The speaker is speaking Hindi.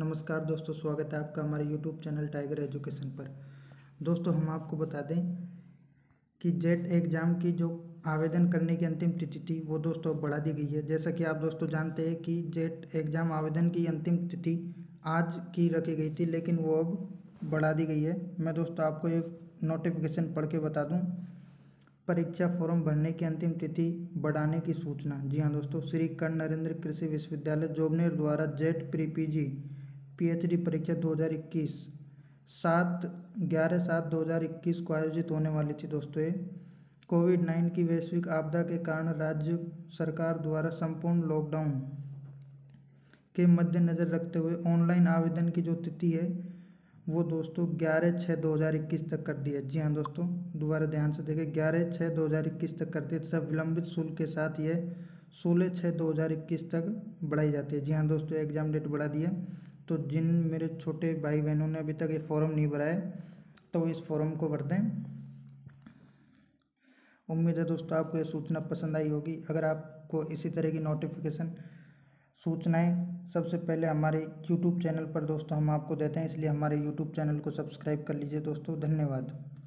नमस्कार दोस्तों, स्वागत है आपका हमारे YouTube चैनल टाइगर एजुकेशन पर। दोस्तों, हम आपको बता दें कि जेट एग्ज़ाम की जो आवेदन करने की अंतिम तिथि थी वो दोस्तों बढ़ा दी गई है। जैसा कि आप दोस्तों जानते हैं कि जेट एग्ज़ाम आवेदन की अंतिम तिथि आज की रखी गई थी, लेकिन वो अब बढ़ा दी गई है। मैं दोस्तों आपको एक नोटिफिकेशन पढ़ के बता दूँ, परीक्षा फॉर्म भरने की अंतिम तिथि बढ़ाने की सूचना। जी हाँ दोस्तों, श्री कर्ण नरेंद्र कृषि विश्वविद्यालय जोबनेर द्वारा जेट प्री PG PhD परीक्षा 2021 7/11/2021 को आयोजित होने वाली थी। दोस्तों, ये कोविड-19 की वैश्विक आपदा के कारण राज्य सरकार द्वारा संपूर्ण लॉकडाउन के मद्देनज़र रखते हुए ऑनलाइन आवेदन की जो तिथि है वो दोस्तों 11/6/2021 तक कर दी है। जी हाँ दोस्तों, दोबारा ध्यान से देखें, 11/6/2021 तक करती है तथा विलंबित शुल्क के साथ यह 16/6/2021 तक बढ़ाई जाती है। जी हाँ दोस्तों, एग्ज़ाम डेट बढ़ा दी है। तो जिन मेरे छोटे भाई बहनों ने अभी तक ये फॉर्म नहीं भरा है तो इस फॉर्म को भर दें। उम्मीद है दोस्तों आपको ये सूचना पसंद आई होगी। अगर आपको इसी तरह की नोटिफिकेशन सूचनाएं सबसे पहले हमारे YouTube चैनल पर दोस्तों हम आपको देते हैं, इसलिए हमारे YouTube चैनल को सब्सक्राइब कर लीजिए। दोस्तों धन्यवाद।